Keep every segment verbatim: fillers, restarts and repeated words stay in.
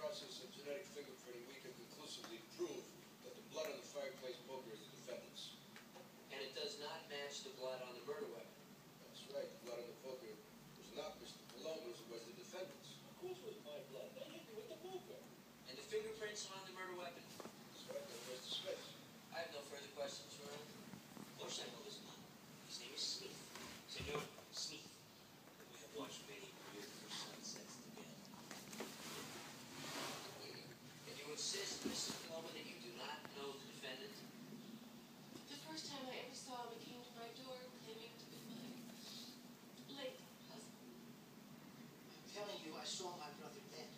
process of genetic fingerprinting, we can conclusively prove that the blood on the fireplace poker is the defendant's. And it does not match the blood on the murder weapon. That's right. The blood on the poker was not Mister Paloma's, it was the defendant's. Of course it was my blood. They hit me with the poker. And the fingerprints on the murder weapon. That's right. That was dismissed. I have no further questions, Your Honor. Of course I know this man. His name is Smith. Senor Smith. We have watched many beautiful sunsets together. And you insist, Missus Paloma, that you do not know the defendant? The first time I ever saw him, he came to my door claiming to be my late husband. I'm telling you, I saw my brother dead.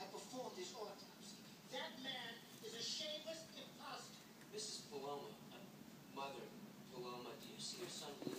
I performed his autopsy. That man is a shameless impostor. Missus Paloma, uh, Mother Paloma, do you see your son?